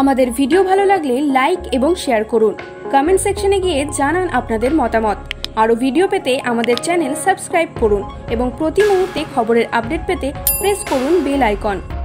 আমাদের ভিডিও ভালো লাগলে লাইক এবং শেয়ার করুন। কমেন্ট সেকশনে গিয়ে জানান আপনাদের মতামত। আরও ভিডিও পেতে আমাদের চ্যানেল সাবস্ক্রাইব করুন এবং প্রতি মুহূর্তে খবরের আপডেট পেতে প্রেস করুন বেল আইকন।